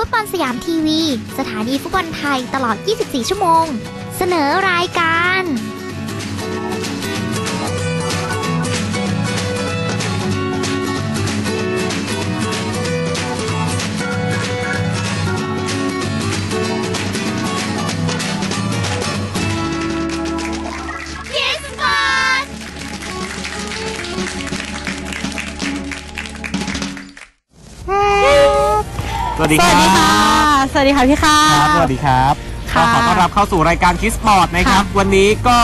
ฟุตบอลสยามทีวีสถานีฟุตบอลไทยตลอด24ชั่วโมงเสนอรายการสวัสดีค่ะสวัสดีค่ะพี่ค่ะสวัสดีครับขอต้อนรับเข้าสู่รายการ Kids Sport นะครับวันนี้ก็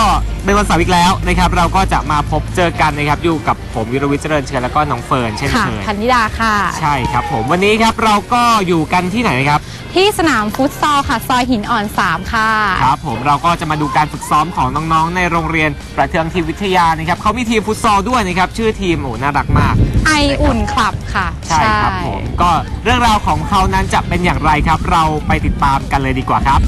เป็นวันเสาร์อีกแล้วนะครับเราก็จะมาพบเจอกันนะครับอยู่กับผมวิรวิทย์เจริญเชิญแล้วก็น้องเฟิร์นเช่นเคยพันธิดาค่ะใช่ครับผมวันนี้ครับเราก็อยู่กันที่ไหนครับที่สนามฟุตซอลค่ะซอยหินอ่อน3ค่ะครับผมเราก็จะมาดูการฝึกซ้อมของน้องๆในโรงเรียนประเทืองทีวิทยานะครับเขามีทีมฟุตซอลด้วยนะครับชื่อทีมโอ้น่ารักมากไออุ่นคลับค่ะใช่ครับผมก็เรื่องราวของเขานั้นจะเป็นอย่างไรครับเราไปติดตามกันเลยดีกว่าครับ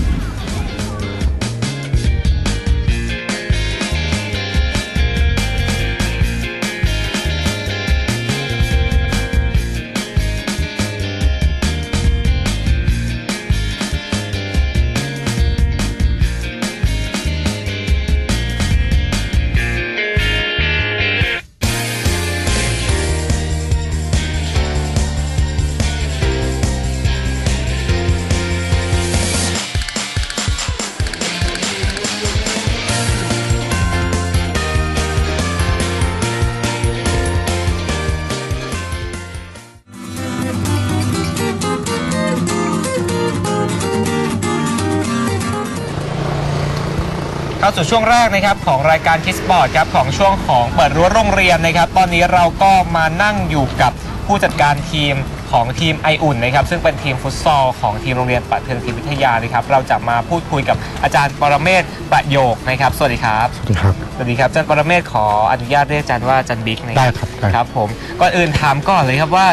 ส่วนช่วงแรกนะครับของรายการ Kids Sport ครับของช่วงของเปิดรั้วโรงเรียนนะครับตอนนี้เราก็มานั่งอยู่กับผู้จัดการทีมของทีมไออุ่นนะครับซึ่งเป็นทีมฟุตซอลของทีมโรงเรียนประเทืองทีวิทยานะครับเราจะมาพูดคุยกับอาจารย์ปรเมศประโยคนะครับสวัสดีครับสวัสดีครับสวัสดีครับอาจารย์ปรเมศขออนุญาตเรียกอาจารย์ว่าอาจารย์บิ๊กนะครับได้ครับครับผมก่อนอื่นถามก่อนเลยครับว่า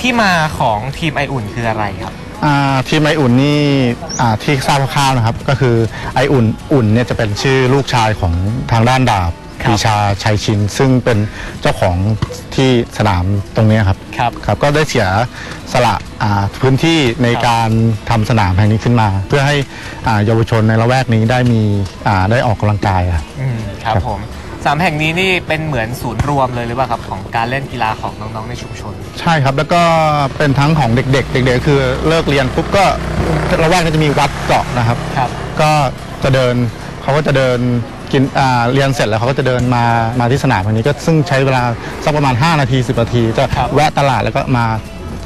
ที่มาของทีมไออุ่นคืออะไรครับทีมไออุ่นนี่ที่ทราบคร่าวๆนะครับก็คือไออุ่นเนี่ยจะเป็นชื่อลูกชายของทางด้านดาบปรีชาชัยชินซึ่งเป็นเจ้าของที่สนามตรงนี้ครับครับก็ได้เสียสละพื้นที่ในการทำสนามแห่งนี้ขึ้นมาเพื่อให้เยาวชนในละแวกนี้ได้มีได้ออกกำลังกายครับครับผมสามแห่งนี้นี่เป็นเหมือนศูนย์รวมเลยหรือเปล่าครับของการเล่นกีฬาของน้องๆในชุมชนใช่ครับแล้วก็เป็นทั้งของเด็กๆคือเลิกเรียนปุ๊บก็ระแวกก็จะมีวัดเกาะนะครับก็จะเดินเขาก็จะเดินกินเรียนเสร็จแล้วเขาก็จะเดินมาที่สนามแห่งนี้ก็ซึ่งใช้เวลาสักประมาณ5นาที10นาทีจะแวะตลาดแล้วก็มา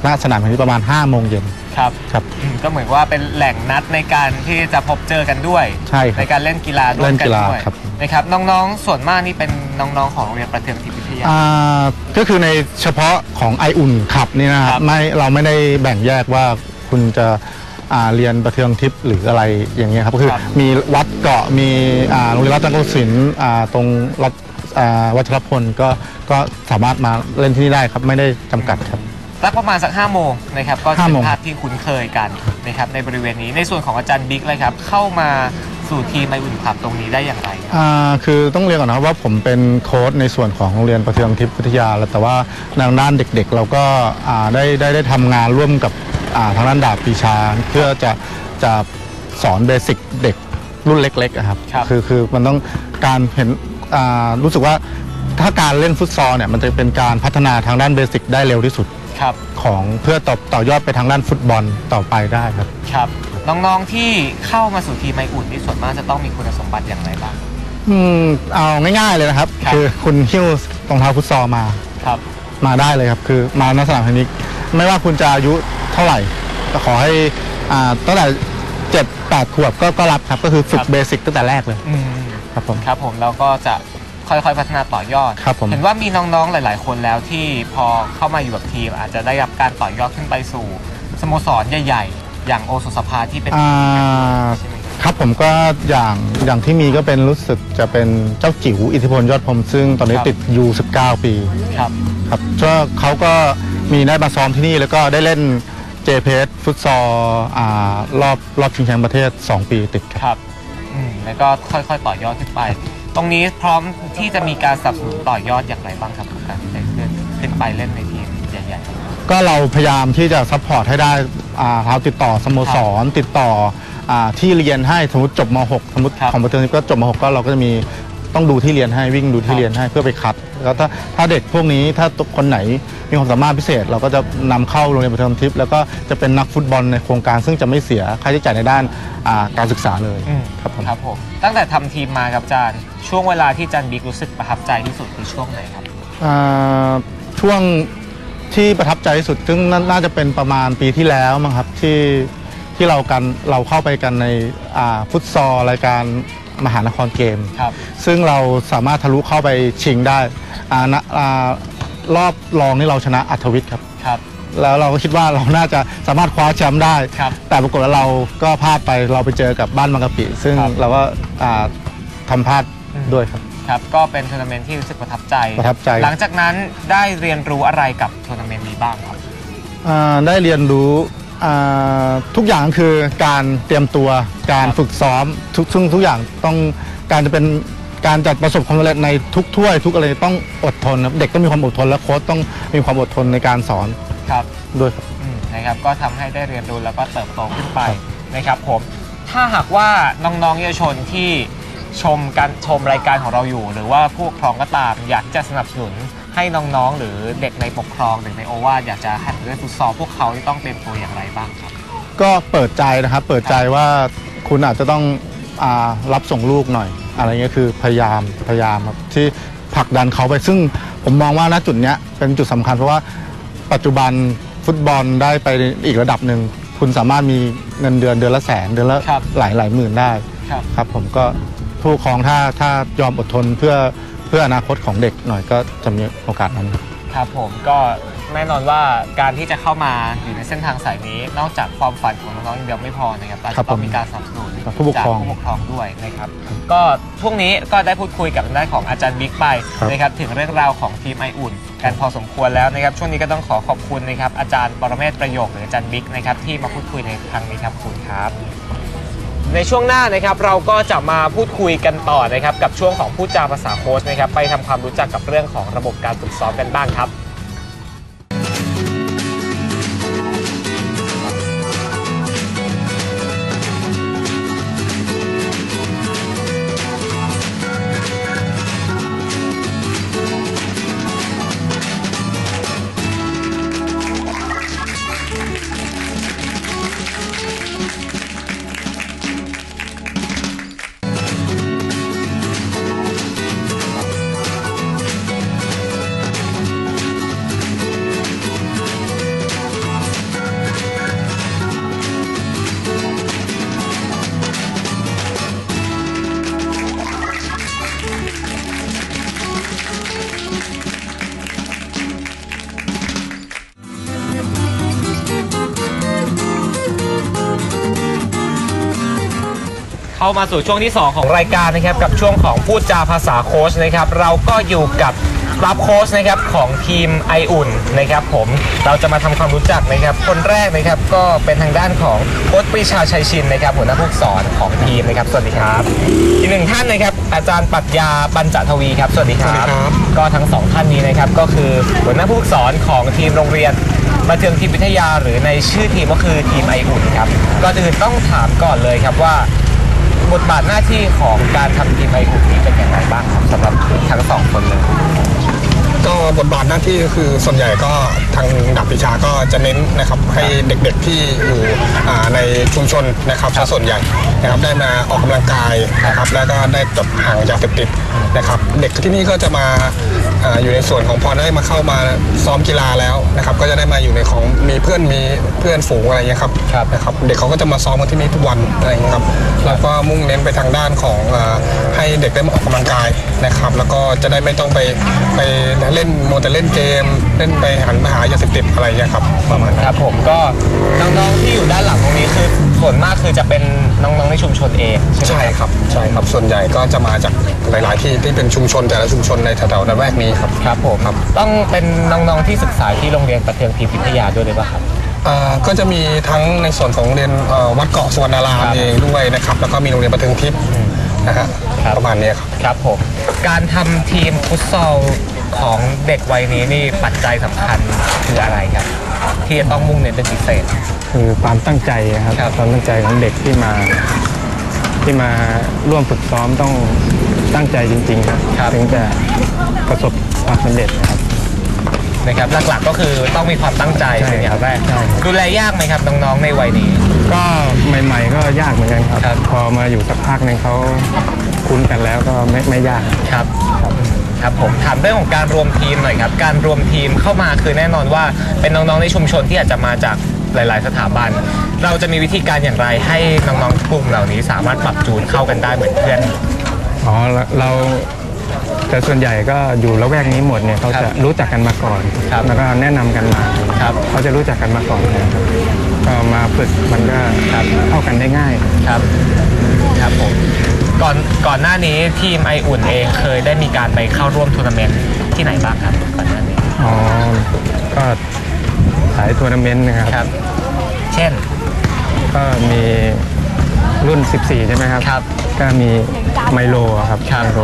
หน้าสนามแห่งนี้ประมาณ5โมงเย็นครับก็เหมือนว่าเป็นแหล่งนัดในการที่จะพบเจอกันด้วยใช่ในการเล่นกีฬาร่วมกันด้วยนะครับน้องๆส่วนมากนี่เป็นน้องๆของโรงเรียนประเทืองทีวิทยาก็คือในเฉพาะของไออุ่นขับนี่นะครับไม่เราไม่ได้แบ่งแยกว่าคุณจะเรียนประเทืองทิพย์หรืออะไรอย่างเงี้ยครับก็คือมีวัดเกาะมีโรงเรียนรัตนโกสินทร์ตรงรัตวัชรพลก็สามารถมาเล่นที่นี่ได้ครับไม่ได้จำกัดครับสักประมาณสัก5โมงนะครับก็เป็นภาพที่คุ้นเคยกันนะครับในบริเวณนี้ในส่วนของอาจารย์บิ๊กเลยครับเข้ามาสู่ทีมไออุ่นคลับตรงนี้ได้อย่างไรคือต้องเรียนก่อนนะว่าผมเป็นโค้ชในส่วนของโรงเรียนประเทืองทิพย์วิทยาแล้วแต่ว่าทางด้านเด็กๆเราก็ได้ทำงานร่วมกับทางด้านดาบปีชาเพื่อจะสอนเบสิกเด็กรุ่นเล็กๆครับคือมันต้องการเห็นรู้สึกว่าถ้าการเล่นฟุตซอลเนี่ยมันจะเป็นการพัฒนาทางด้านเบสิกได้เร็วที่สุดของเพื่อต่อยอดไปทางด้านฟุตบอลต่อไปได้ครับน้องๆที่เข้ามาสู่ทีมไออุ่นนี่ส่วนมากจะต้องมีคุณสมบัติอย่างไรบ้างเอาง่ายๆเลยนะครับคือคุณหิ้วรองเท้าฟุตซอลมามาได้เลยครับคือมาณสนามแห่งนี้ไม่ว่าคุณจะอายุเท่าไหร่ก็ขอให้ตั้งแต่7-8ขวบก็รับครับก็คือฝึกเบสิกตั้งแต่แรกเลยครับผมแล้วก็จะค่อยๆพัฒนาต่อยอดเห็นว่ามีน้องๆหลายๆคนแล้วที่พอเข้ามาอยู่กับทีมอาจจะได้รับการต่อยอดขึ้นไปสู่สโมสรใหญ่ๆอย่างโอสถสภาที่เป็นครับผมก็อย่างที่มีก็เป็นรู้สึกจะเป็นเจ้าจิ๋วอิทธิพลยอดพรหมซึ่งตอนนี้ติดอยู่19ปีครับก็เขาก็มีได้มาซ้อมที่นี่แล้วก็ได้เล่นเจเพสฟุตซอลรอบชิงแชมป์ประเทศ2ปีติดครับแล้วก็ค่อยๆต่อยอดขึ้นไปตรงนี้พร้อมที่จะมีการสนับสนุนต่อยอดอย่างไรบ้างครับการที่จะขึ้นไปเล่นในทีมใหญ่ๆก็เราพยายามที่จะซัพพอร์ตให้ได้ เราติดต่อสโมสรติดต่อที่เรียนให้สมมติจบม .6 สมมติของประเทศนี้ก็จบม .6 ก็เราก็จะมีต้องดูที่เรียนให้วิ่งดูที่เรียนให้เพื่อไปคัดแล้วถ้าเด็กพวกนี้ถ้าคนไหนมีความสามารถพิเศษเราก็จะนำเข้าโรงเรียนประเทศทิพย์แล้วก็จะเป็นนักฟุตบอลในโครงการซึ่งจะไม่เสียค่าใช้จ่ายในด้านการศึกษาเลยครับผมตั้งแต่ทำทีมมาครับอาจารย์ช่วงเวลาที่อาจารย์บิ๊กรู้สึกประทับใจที่สุดคือช่วงไหนครับช่วงที่ประทับใจที่สุดซึ่งน่าจะเป็นประมาณปีที่แล้วมั้งครับที่เราเข้าไปกันในฟุตซอลรายการมหานครเกมซึ่งเราสามารถทะลุเข้าไปชิงได้รอบรองนี่เราชนะอัธวิทย์ครับแล้วเราก็คิดว่าเราน่าจะสามารถคว้าแชมป์ได้แต่ปรากฏว่าเราก็พลาดไปเราไปเจอกับบ้านบางกะปิซึ่งเราก็ทำพลาดด้วยครับก็เป็นทัวร์นาเมนต์ที่รู้สึกประทับใจหลังจากนั้นได้เรียนรู้อะไรกับทัวร์นาเมนต์นี้บ้างครับได้เรียนรู้ทุกอย่างคือการเตรียมตัวการฝึกซ้อมทุกอย่างต้องการจะเป็นการจัดประสบความสำเร็จในทุกถ้วยทุกอะไรต้องอดทนเด็กต้องมีความอดทนและโค้ชต้องมีความอดทนในการสอนครับด้วยครับนะครับก็ทำให้ได้เรียนรู้แล้วก็เติบโตขึ้นไปนะครับผมถ้าหากว่าน้องๆเยาวชนที่ชมรายการของเราอยู่หรือว่าผู้ปกครองก็ตามอยากจะสนับสนุนให้น้องๆหรือเด็กในปกครองหรือในโอวาทอยากจะหัดเล่นฟุตซอลพวกเขาต้องเตรียมตัวอย่างไรบ้างครับก็เปิดใจนะครับเปิดใจว่าคุณอาจจะต้องรับส่งลูกหน่อยอะไรเงี้ยคือพยายามครับที่ผลักดันเขาไปซึ่งผมมองว่าณจุดเนี้ยเป็นจุดสำคัญเพราะว่าปัจจุบันฟุตบอลได้ไปอีกระดับหนึ่งคุณสามารถมีเงินเดือนละแสนเดือนละหลายหมื่นได้ครับผมก็ผู้ครองถ้ายอมอดทนเพื่ออนาคตของเด็กหน่อยก็จะมีโอกาสนั้นครับผมก็แน่นอนว่าการที่จะเข้ามาอยู่ในเส้นทางสายนี้นอกจากความฝันของน้องๆเดียวไม่พอนะครับต้องมีการสนับสนุนจากผู้ปกครองด้วยนะครับก็ช่วงนี้ก็ได้พูดคุยกับด้านของอาจารย์บิ๊กไปนะครับถึงเรื่องราวของทีมไออุ่นกันพอสมควรแล้วนะครับช่วงนี้ก็ต้องขอขอบคุณนะครับอาจารย์ปรเมศประโยคหรืออาจารย์บิ๊กนะครับที่มาพูดคุยในครั้งนี้ครับคุณครับในช่วงหน้านะครับเราก็จะมาพูดคุยกันต่อนะครับกับช่วงของพูดจาภาษาโค้ชนะครับไปทำความรู้จักกับเรื่องของระบบการฝึกซ้อมกันบ้างครับเข้ามาสู่ช่วงที่2ของรายการนะครับกับช่วงของพูดจาภาษาโค้ชนะครับเราก็อยู่กับรับโค้ชนะครับของทีมไออุ่นนะครับผมเราจะมาทำความรู้จักนะครับคนแรกนะครับก็เป็นทางด้านของโค้ชปรีชาชัยชินนะครับหัวหน้าผู้สอนของทีมนะครับสวัสดีครับอีกหนึ่งท่านนะครับอาจารย์ปรัชญาปัญจทวีครับสวัสดีครับก็ทั้ง2ท่านนี้นะครับก็คือหัวหน้าผู้สอนของทีมโรงเรียนประเทืองทิพย์วิทยาหรือในชื่อทีมก็คือทีมไออุ่นครับก็ต้องถามก่อนเลยครับว่าบทบาทหน้าที่ของการทำทีมไออุ่นนี้เป็นอย่างไรบ้างครับสำหรับทั้ง2คนเลยก็บทบาทหน้าที่คือส่วนใหญ่ก็ทางดับวิชาก็จะเน้นนะครับให้เด็กๆที่อยู่ในชุมชนนะครับส่วนใหญ่นะครับได้มาออกกำลังกายนะครับแล้วก็ได้ตัดห่างจากเสพติดนะครับเด็กที่นี่ก็จะมาอยู่ในส่วนของพอได้มาเข้ามาซ้อมกีฬาแล้วนะครับก็จะได้มาอยู่ในของมีเพื่อนฝูงอะไรอย่างนี้ครับนะครับเด็กเขาก็จะมาซ้อมกันที่นี่ทุกวันอะไรอย่างนี้ครับแล้วก็มุ่งเน้นไปทางด้านของให้เด็กได้มาออกกำลังกายนะครับแล้วก็จะได้ไม่ต้องไปเล่นโมแต่เล่นเกมเล่นไปหันมาหายาเสพติดอะไรอย่างนี้ครับประมาณครับผมก็น้องๆที่อยู่ด้านหลังตรงนี้คือส่วนมากคือจะเป็นน้องๆในชุมชนเองใช่ครับใช่ครับส่วนใหญ่ก็จะมาจากหลายๆที่ที่เป็นชุมชนแต่ละชุมชนในแถวๆนั้นแวกนี้ครับครับผมครับต้องเป็นน้องๆที่ศึกษาที่โรงเรียนประเทืองทิพย์วิทยาด้วยหรือเปล่าครับก็จะมีทั้งในส่วนของเรียนวัดเกาะสุวรรณารามเองด้วยนะครับแล้วก็มีโรงเรียนประเทืองทิพย์นะฮะประมาณนี้ครับครับผม การทำทีมฟุตซอลของเด็กวัยนี้นี่ปัจจัยสำคัญคืออะไรครับที่จะต้องมุ่งเน้นเป็นพิเศษคือความตั้งใจครับความตั้งใจของเด็กที่มาร่วมฝึกซ้อมต้องตั้งใจจริงๆครับถึงจะประสบความสำเร็จนะครับหลักๆก็คือต้องมีความตั้งใจเป็นอย่างแรกดูแลยากไหมครับน้องๆในวัยนี้ก็ใหม่ๆก็ยากเหมือนกันครับพอมาอยู่สักพักนึงเขาคุ้นกันแล้วก็ไม่ยากครับผมถามเรื่องของการรวมทีมหน่อยครับการรวมทีมเข้ามาคือแน่นอนว่าเป็นน้องๆในชุมชนที่อาจจะมาจากหลายๆสถาบันเราจะมีวิธีการอย่างไรให้น้องๆกลุ่มเหล่านี้สามารถปรับจูนเข้ากันได้เหมือนเพื่อนอ๋อเราแต่ส่วนใหญ่ก็อยู่ละแวกนี้หมดเนี่ยเขาจะรู้จักกันมาก่อนแล้วก็แนะนำกันมาเขาจะรู้จักกันมาก่อนก็มาฝึกมันก็เข้ากันได้ง่ายครับผมก่อนหน้านี้ทีมไออุ่นเองเคยได้มีการไปเข้าร่วมทัวร์นาเมนต์ที่ไหนบ้างครับก่อนหน้านี้อ๋อก็หลายทัวร์นาเมนต์นะครับเช่นก็มีรุ่น14ใช่ไหมครับก็มีไมโลครับไมโล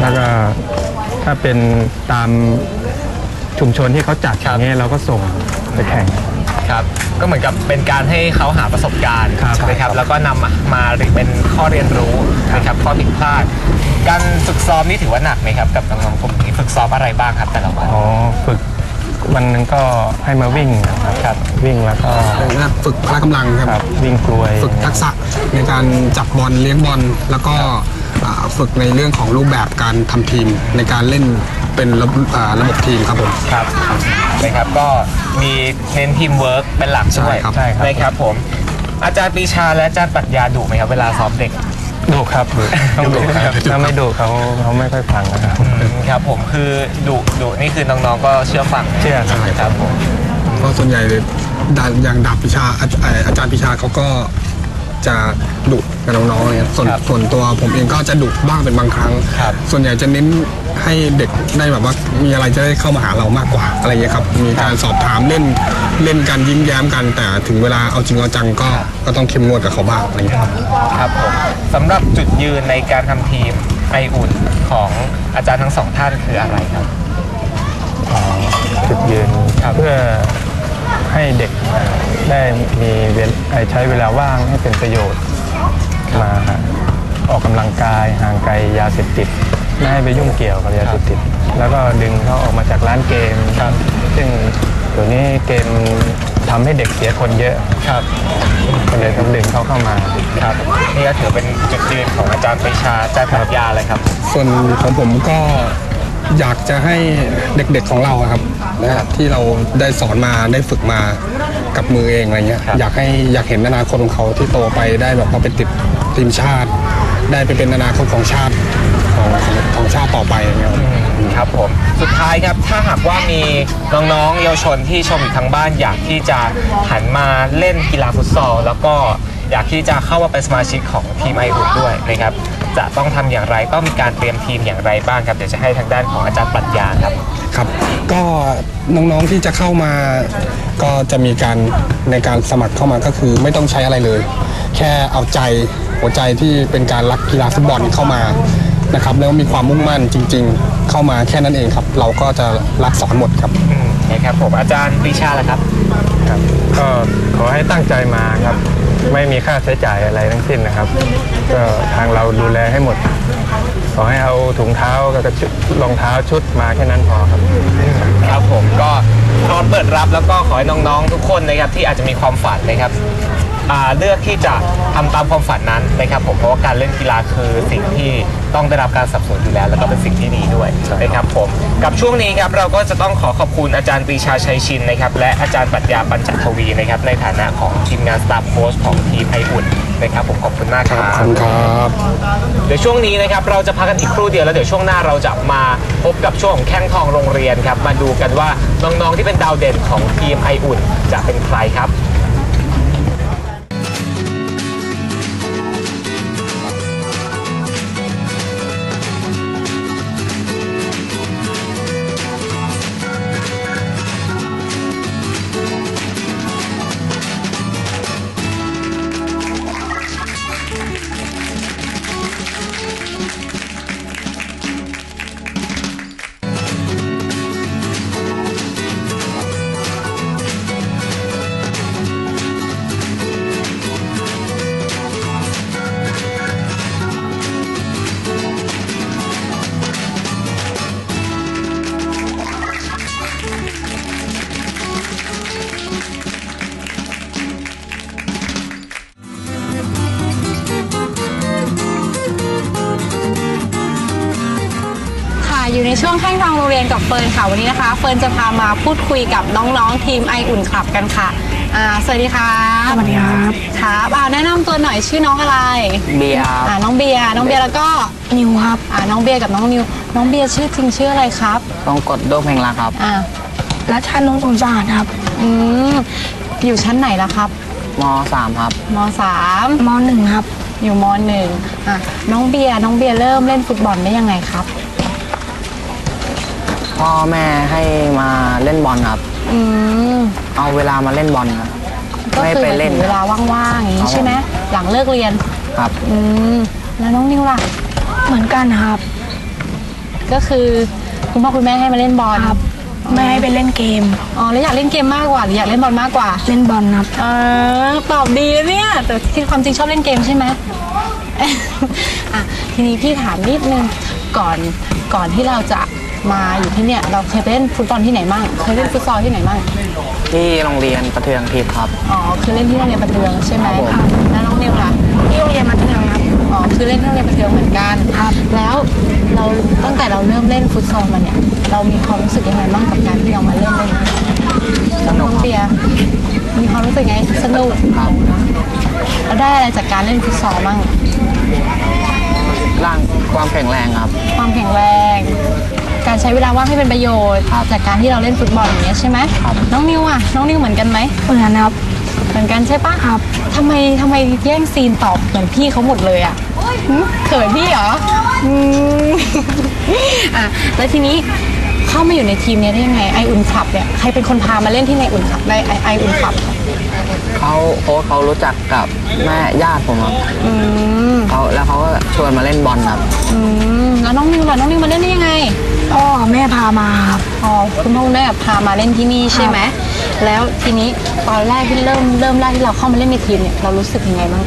แล้วก็ถ้าเป็นตามชุมชนที่เขาจัดอย่างนี้เราก็ส่งไปแข่งครับก็เหมือนกับเป็นการให้เขาหาประสบการณ์นะครับแล้วก็นำมาเป็นข้อเรียนรู้นะครับข้อผิดพลาดการฝึกซ้อมนี่ถือว่าหนักไหมครับกับน้องๆกลุ่มนี้ฝึกซ้อมอะไรบ้างครับแต่ละวันอ๋อฝึกวันนึงก็ให้มาวิ่งครับวิ่งแล้วก็ฝึกพละกำลังครับวิ่งกลวยฝึกทักษะในการจับบอลเลี้ยงบอลแล้วก็ฝึกในเรื่องของรูปแบบการทำทีมในการเล่นเป็นระบบทีมครับผมครับนะครับก็มีเน้นทีมเวิร์กเป็นหลักใช่ครับนะครับผมอาจารย์ปรีชาและอาจารย์ปรัชญาดุไหมครับเวลาซ้อมเด็กดุครับต้องดุครับถ้าไม่ดุเขาไม่ค่อยฟังนะครับครับผมคือดุนี่คือน้องๆก็เชื่อฟังเชื่อครับผมเพราะส่วนใหญ่อย่างดาบปรีชาอาจารย์ปรีชาเขาก็จะดุกับน้องๆเนี่ยส่วนตัวผมเองก็จะดุบ้างเป็นบางครั้งส่วนใหญ่จะเน้นให้เด็กได้แบบว่ามีอะไรจะได้เข้ามาหาเรามากกว่าอะไรเงี้ยครับมีการสอบถามเล่นกันยิ้มแย้มกันแต่ถึงเวลาเอาจริงเอาจังก็ต้องเข้มงวดกับเขาบ้างอะไรเงี้ยครับผมสำหรับจุดยืนในการทำทีมไออุ่นของอาจารย์ทั้งสองท่านคืออะไรครับจุดยืนเพื่อให้เด็กได้มีใช้เวลาว่างให้เป็นประโยชน์มาออกกำลังกายห่างไกลยาเสพติดไม่ให้ไปยุ่งเกี่ยวกับยาเสพติดแล้วก็ดึงเขาออกมาจากร้านเกมซึ่งตัวนี้เกมทำให้เด็กเสียคนเยอะก็เลยต้องดึงเขาเข้ามานี่ก็ถือเป็นจุดยืนของอาจารย์ปรีชาอาจารย์ปรัชญาเลยครับส่วนของผมก็อยากจะให้เด็กๆของเราครับที่เราได้สอนมาได้ฝึกมากับมือเองอะไรเงี้ยอยากเห็นอนาคตของเขาที่โตไปได้แบบเขาไปติดทีมชาติได้ไปเป็นอนาคตของชาติของชาติต่อไปครับผมสุดท้ายครับถ้าหากว่ามีน้องๆเยาวชนที่ชมอยู่ทางบ้านอยากที่จะหันมาเล่นกีฬาฟุตซอลแล้วก็อยากที่จะเข้ามาเป็นสมาชิกของทีมไออุ่นด้วยนะครับจะต้องทำอย่างไรต้องมีการเตรียมทีมอย่างไรบ้างครับเดี๋ยวจะให้ทางด้านของอาจารย์ปรัชญาครับก็น้องๆที่จะเข้ามาก็จะมีการในการสมัครเข้ามาก็คือไม่ต้องใช้อะไรเลยแค่เอาใจหัวใจที่เป็นการรักกีฬาฟุตบอลเข้ามานะครับแล้วมีความมุ่งมั่นจริงๆเข้ามาแค่นั้นเองครับเราก็จะรักสอนหมดครับนะครับผมอาจารย์ปรีชาล่ะครับก็ขอให้ตั้งใจมาครับไม่มีค่าใช้จ่ายอะไรทั้งสิ้นนะครับก็ทางเราดูแลให้หมดขอให้เอาถุงเท้ากับรองเท้าชุดมาแค่นั้นพอครับครับผมก็พร้อมเปิดรับแล้วก็ขอให้น้องๆทุกคนนะครับที่อาจจะมีความฝันนะครับเลือกที่จะทำตามความฝันนั้นนะครับผมเพราะว่าการเล่นกีฬาคือสิ่งที่ต้องได้รับการสนับสนุนอยู่แล้วแล้วก็เป็นสิ่งที่ดีด้วยนะครับผมกับช่วงนี้ครับเราก็จะต้องขอขอบคุณอาจารย์ปรีชาชัยชินนะครับและอาจารย์ปรัชญาปัญจทวีนะครับในฐานะของทีมงานสตาฟโค้ชของทีมไออุ่นนะครับผมขอบคุณมากครับขอบคุณครับเดี๋ยวช่วงนี้นะครับเราจะพักกันอีกครู่เดียวแล้วเดี๋ยวช่วงหน้าเราจะมาพบกับช่วงของแข้งทองโรงเรียนครับมาดูกันว่าน้องๆที่เป็นดาวเด่นของทีมไออุ่นจะเป็นใครครับ อยู่ในช่วงข้างทางโรงเรียนกับเฟิร์นค่ะวันนี้นะคะเฟิร์นจะพามาพูดคุยกับน้องๆทีมไออุ่นคลับกันค่ะสวัสดีครับสวัสดีครับครับแนะนำตัวหน่อยชื่อน้องอะไรเบียร์น้องเบียร์แล้วก็นิวครับน้องเบียร์กับน้องนิวน้องเบียร์ชื่อจริงชื่ออะไรครับต้องกดโดมแห่งรักครับรัชชานนท์สมศาสตร์ครับอยู่ชั้นไหนล่ะครับม.3 ครับม.3 ม.1 ครับอยู่ม.1 น้องเบียร์เริ่มเล่นฟุตบอลได้ยังไงครับพ่อแม่ให้มาเล่นบอลครับเอาเวลามาเล่นบอลครับไม่ไปเล่นเวลาว่างๆอย่างนี้ใช่ไหมหลังเลิกเรียนครับแล้วน้องนิวล่ะเหมือนกันครับก็คือคุณพ่อคุณแม่ให้มาเล่นบอลครับไม่ให้ไปเล่นเกมแล้วอยากเล่นเกมมากกว่าหรืออยากเล่นบอลมากกว่าเล่นบอลครับตอบดีเลยเนี่ยแต่ความจริงชอบเล่นเกมใช่ไหมทีนี้พี่ถามนิดนึงก่อนที่เราจะมาอยู่ที่เนี่ยเราเคยเล่นฟุตบอลที่ไหนบ้างเคยเล่นฟุตซอลที่ไหนบ้างที่โรงเรียนประเทืองทิพย์ครับคือเล่นที่โรงเรียนประเทืองใช่ไหมค่ะแล้วน้องนิวล่ะที่โรงเรียนประเทืองครับคือเล่นที่โรงเรียนประเทืองเหมือนกันครับแล้วเราตั้งแต่เราเริ่มเล่นฟุตซอลมาเนี่ยเรามีความรู้สึกยังไงบ้างกับการที่เรามาเริ่มเล่นน้องเบียร์มีความรู้สึกไงสนุกครับแล้วได้อะไรจากการเล่นฟุตซอลบ้างร่างความแข็งแรงครับความแข็งแรงการใช้เวลาว่างให้เป็นประโยชน์จากการที่เราเล่นฟุตบอลอย่างเงี้ยใช่ไหมน้องนิวเหมือนกันไหมเหมือนกันครับเหมือนกันใช่ปะครับทำไมแย่งซีนตอบเหมือนพี่เขาหมดเลยอ่ะเขินพี่เหรอแล้วทีนี้เข้ามาอยู่ในทีมนี้ได้ยังไงไออุ่นคลับเนี่ยใครเป็นคนพามาเล่นที่ในอุ่นคลับได้ไออุ่นคลับเขารู้จักกับแม่ญาติผมครับแล้วเขาก็ชวนมาเล่นบอลครับแล้วน้องนิวล่ะน้องนิวมาเล่นได้ยังไงแม่พามาครับคุณพ่อคุณแม่พามาเล่นที่นี่ใช่ไหมแล้วทีนี้ตอนแรกที่เริ่มแรกที่เราเข้ามาเล่นในทีมเนี่ยเรารู้สึกยังไงบ้าง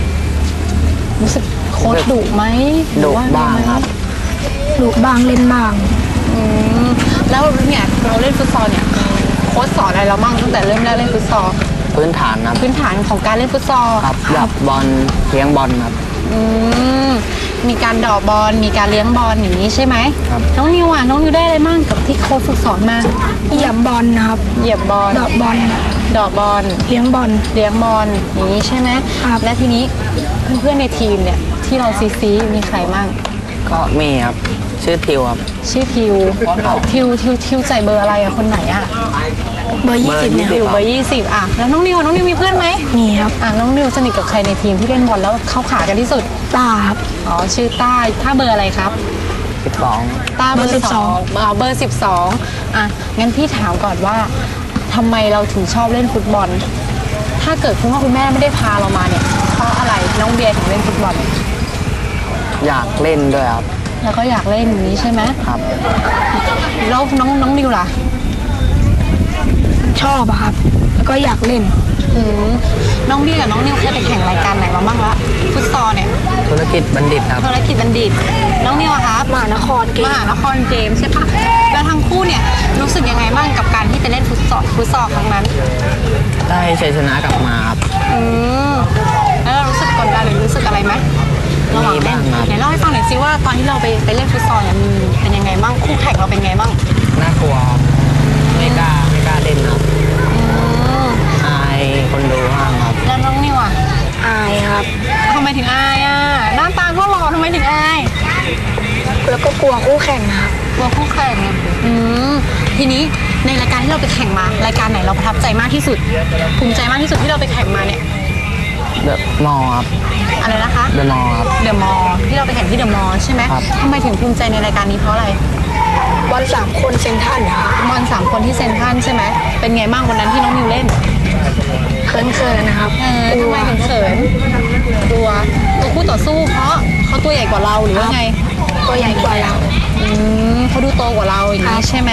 รู้สึกโค้ชดุไหมดุบ้างครับดุบ้างเล่นบ้างแล้วเนี่ยเราเล่นฟุตซอลเนี่ยโค้ชสอนอะไรเราบ้างตั้งแต่เริ่มแรกเล่นฟุตซอลพื้นฐานครับพื้นฐานของการเล่นฟุตซอลครับดรอปบอลเลี้ยงบอลครับมีการดรอปบอลมีการเลี้ยงบอลอย่างนี้ใช่ไหมครับน้องนิวน้องนิวได้อะไรบ้างกับที่โค้ชฝึกสอนมาเหยียบบอลครับเหยียบบอลดรอปบอลเลี้ยงบอลอย่างนี้ใช่ไหมครับและทีนี้เพื่อนๆในทีมเนี่ยที่เราซีมีใครบ้างก็มีครับชื่อทิวครับชื่อทิวใจเบอร์อะไรอะคนไหนอะเบอร์20เนี่ยอยู่เบอร์20แล้วน้องนิวมีเพื่อนไหมมีครับน้องนิวสนิทกับใครในทีมที่เล่นบอลแล้วเข้าขากันที่สุดต้าครับชื่อต้าเบอร์อะไรครับ12ต้าเบอร์12เบอร์12งั้นพี่ถามก่อนว่าทำไมเราถึงชอบเล่นฟุตบอลถ้าเกิดคุณพ่อคุณแม่ไม่ได้พาเรามาเนี่ยเพราะอะไรน้องเบียร์ถึงเล่นฟุตบอลอยากเล่นด้วยครับแล้วก็อยากเล่นอย่างนี้ใช่ไหมครับแล้วน้องนิวล่ะชอบครับแล้วก็อยากเล่นน้องเบียร์กับน้องนิวเคยไปแข่งรายการไหนมาบ้างละฟุตซอลเนี่ยธุรกิจบัณฑิตครับธุรกิจบัณฑิตน้องนิวครับมหานครเกมใช่ปะแล้วทั้งคู่เนี่ยรู้สึกยังไงบ้างกับการที่ไปเล่นฟุตซอลครั้งนั้นได้ชัยชนะกลับมาครับแล้วรู้สึกกดดันหรือรู้สึกอะไรไหมมีบ้างครับไหนเล่าให้ฟังหน่อยซิว่าตอนที่เราไปเล่นฟุตซอลเนี่ยเป็นยังไงบ้างคู่แข่งเราเป็นไงบ้างน่ากลัวไม่กล้าเล่นครับอายคนดูห้ามครับแล้วน้องนิวอายครับทำไมถึงอายหน้าตาก็หล่อทำไมถึงอายแล้วก็กลัวคู่แข่งครับกลัวคู่แข่งทีนี้ในรายการที่เราไปแข่งมารายการไหนเราประทับใจมากที่สุดภูมิใจมากที่สุดที่เราไปแข่งมาเนี่ยมอครับอะไรนะคะเดอะมอครับเดอะมอที่เราไปแข่งที่เดอะมอใช่ไหมทำไมถึงภูมิใจในรายการนี้เพราะอะไรบอล3คนเซนทันบอล3คนที่เซนทันใช่ไหมเป็นไงบ้างวันนั้นที่น้องนิวเล่นเขินนะครับทำไมถึงเขินตัวคู่ต่อสู้เพราะเขาตัวใหญ่กว่าเราหรือว่าไงตัวใหญ่กว่าเราเขาดูโตกว่าเราอย่างนี้ใช่ไหม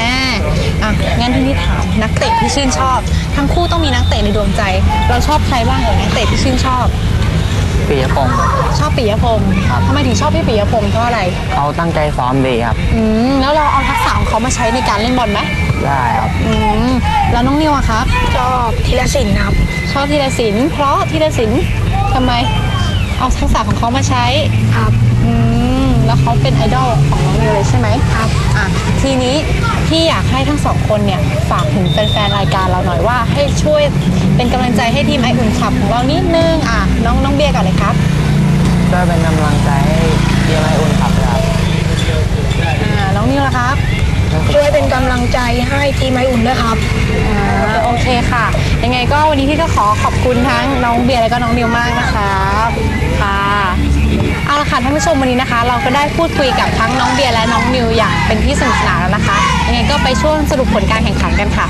งั้นทีนี้ถามนักเตะที่ชื่นชอบทั้งคู่ต้องมีนักเตะในดวงใจเราชอบใครบ้างเอ่ยนักเตะที่ชื่นชอบปิยพงศ์ชอบปิยพงศ์ทำไมถึงชอบพี่ปิยพงศ์เพราะอะไรเขาตั้งใจซ้อมดีครับแล้วเราเอาทักษะของเขามาใช้ในการเล่นบอลไหมได้ครับแล้วน้องนิวครับชอบธีรศิลป์ครับชอบธีรศิลป์เพราะธีรศิลป์ทำไมเอาทักษะของเขามาใช้ครับแ แล้วเขาเป็นไอดอลของน้องนิวเลยใช่ไหมครับทีนี้พี่อยากให้ทั้งสองคนเนี่ยฝากถึงแฟนๆรายการเราหน่อยว่าให้ช่วยเป็นกำลังใจให้ทีมไออุ่นคลับของเรานิดนึงน้องเบียร์ก่อนเลยครับก็เป็นกำลังใจให้ทีมไออุ่นคลับครับน้องนิวล่ะครับช่วยเป็นกำลังใจให้ทีมไออุ่นด้วยครับโอเคค่ะยังไงก็วันนี้พี่ก็ขอขอบคุณทั้งน้องเบียร์และก็น้องนิวมากนะครับค่ะเอาละค่ะท่านผู้ชมวันนี้นะคะเราก็ได้พูดคุยกับทั้งน้องเบียร์และน้องนิวอย่างเป็นที่สนุกสนานแล้วนะคะยังไงก็ไปช่วงสรุปผลการแข่งขันกันค่ะ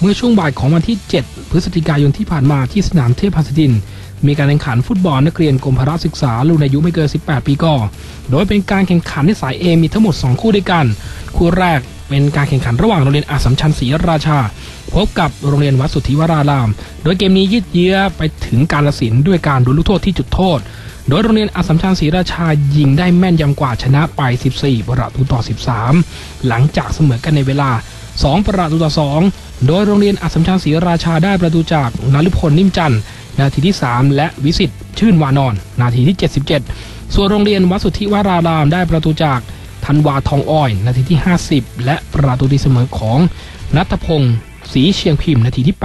เมื่อช่วงบ่ายของวันที่7พฤศจิกายนที่ผ่านมาที่สนามเทพหัสดินมีการแข่งขันฟุตบอลนักเรียนกรมพละศึกษารุ่นอายุไม่เกิน18ปีก่อนโดยเป็นการแข่งขันในสาย A มีทั้งหมด2คู่ด้วยกันคู่แรกเป็นการแข่งขันระหว่างโรงเรียนอัสสัมชัญศรีราชาพบกับโรงเรียนวัดสุทธิวรารามโดยเกมนี้ยืดเยื้อไปถึงกาฬสินธุ์ด้วยการดวลลูกโทษที่จุดโทษโดยโรงเรียนอัสสัมชัญศรีราชายิงได้แม่นยำกว่าชนะไป14 ประตูต่อ 13หลังจากเสมอกันในเวลา2 ประตูต่อ 2โดยโรงเรียนอัสสัมชัญศรีราชาได้ประตูจากนฤพลนิ่มจันทร์นาทีที่3และวิสิทธิ์ชื่นวานอนนาทีที่77ส่วนโรงเรียนวัดสุทธิวรารามได้ประตูจากธันวาทองอ้อยนาทีที่50และประตูตีเสมอของณัฐพงศ์ศรีเชียงพิมพ์นาทีที่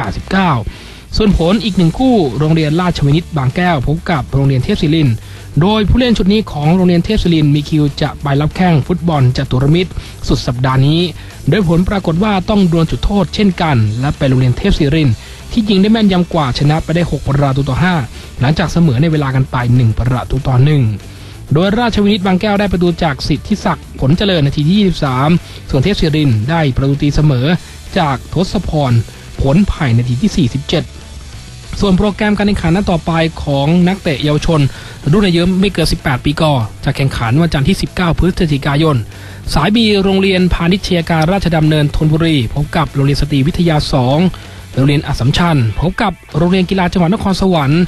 89ส่วนผลอีก1คู่โรงเรียนราชวินิตบางแก้วพบกับโรงเรียนเทพศิรินทร์โดยผู้เล่นชุดนี้ของโรงเรียนเทพศิรินทร์มีคิวจะไปรับแข้งฟุตบอลจตุรมิตรสุดสัปดาห์นี้โดยผลปรากฏว่าต้องดวลจุดโทษเช่นกันและเป็นโรงเรียนเทพศิรินทร์ที่ยิงได้แม่นยำกว่าชนะไปได้6 ประตูต่อ 5หลังจากเสมอในเวลากันไป1 ประตูต่อ 1โดยราชวินิตบางแก้วได้ประตูจากสิทธิศักดิ์ผลเจริญนาทีที่23ส่วนเทพศิรินทร์ได้ประตูตีเสมอจากทศพรผลไผ่นาทีที่47ส่วนโปรแกรมการแข่งขันนัดต่อไปของนักเตะเยาวชนรุ่นอายุไม่เกิน18ปีก่อนจะแข่งขันวันจันทร์ที่19พฤศจิกายนสายบีโรงเรียนพาณิชยการราชดำเนินธนบุรีพบกับโรงเรียนสตรีวิทยา2โรงเรียนอัสสัมชัญพบกับโรงเรียนกีฬาจังหวัดนครสวรรค์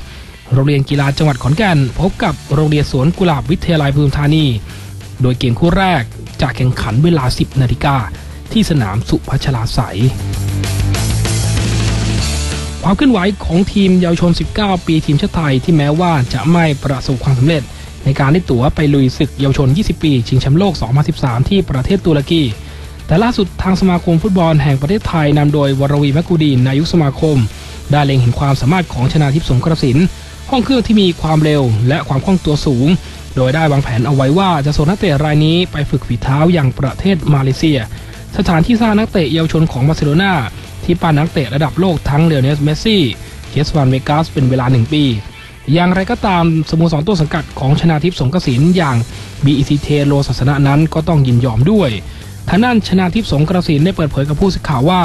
โรงเรียนกีฬาจังหวัดขอนแก่นพบกับโรงเรียนสวนกุหลาบวิทยาลัยปทุมธานีโดยเกมคู่แรกจะแข่งขันเวลา 10 นาฬิกาที่สนามสุพัชลาไสยความเคลื่อนไหวของทีมเยาวชน19 ปีทีมชาติไทยที่แม้ว่าจะไม่ประสบความสำเร็จในการได้ตั๋วไปลุยศึกเยาวชน20 ปีชิงแชมป์โลก 2013 ที่ประเทศตุรกีแต่ล่าสุดทางสมาคมฟุตบอลแห่งประเทศไทยนำโดยวรวีมะกูดีนนายกสมาคมได้เล็งเห็นความสามารถของชนาทิพย์สงกระสินห้องเครื่องที่มีความเร็วและความคล่องตัวสูงโดยได้วางแผนเอาไว้ว่าจะส่งนักเตะรายนี้ไปฝึกฝีเท้าอย่างประเทศมาเลเซียสถานที่สร้างนักเตะเยาวชนของบาร์เซโลนาที่ปั้นนักเตะระดับโลกทั้งเลโอเนล เมสซี่ เคสวาน เวกัสเป็นเวลา1 ปีอย่างไรก็ตามสโมสรต้นสังกัดของชนาทิพย์สงกระสินอย่าง BEC เทโลศาสนะนั้นก็ต้องยินยอมด้วยทางด้านชนาทิพย์สงกระสินได้เปิดเผยกับผู้สื่อข่าวว่า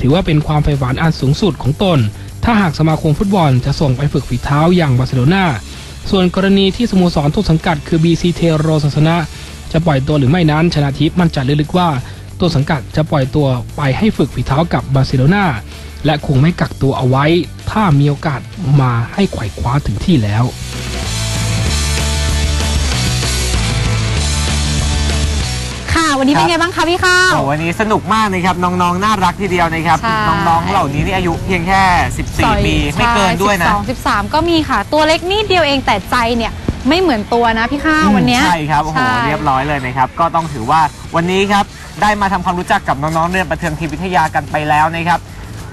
ถือว่าเป็นความใฝ่ฝันอันสูงสุดของตนถ้าหากสมาคมฟุตบอลจะส่งไปฝึกฝีเท้าอย่างบาร์เซโลนาส่วนกรณีที่สโมสรต้นสังกัดคือ BC เทโรศาสนะจะปล่อยตัวหรือไม่นั้นชนาทิพย์มั่นใจลึกๆว่าต้นสังกัดจะปล่อยตัวไปให้ฝึกฝีเท้ากับบาร์เซโลนาและคงไม่กักตัวเอาไว้ถ้ามีโอกาสมาให้ไขว่คว้าถึงที่แล้ววันนี้เป็นไงบ้างคะพี่ข้าววันนี้สนุกมากนะครับน้องๆน่ารักทีเดียวนะครับน้องๆเหล่านี้นี่อายุเพียงแค่14 ปีไม่เกินด้วยนะ12 13ก็มีค่ะตัวเล็กนิดเดียวเองแต่ใจเนี่ยไม่เหมือนตัวนะพี่ข้าววันนี้ใช่ครับโอ้โหเรียบร้อยเลยนะครับก็ต้องถือว่าวันนี้ครับได้มาทำความรู้จักกับน้องๆเรียนประเทืองทีวิทยากันไปแล้วนะครับ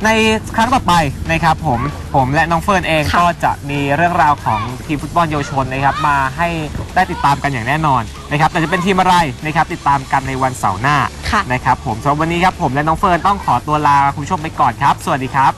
ในครั้งต่อไปนะครับผมและน้องเฟิร์นเองก็จะมีเรื่องราวของทีมฟุตบอลเยาวชนนะครับมาให้ได้ติดตามกันอย่างแน่นอนนะครับแต่จะเป็นทีมอะไรนะครับติดตามกันในวันเสาร์หน้านะครับผมสำหรับวันนี้ครับผมและน้องเฟิร์นต้องขอตัวลาคุณผู้ชมไปก่อนครับสวัสดีครับ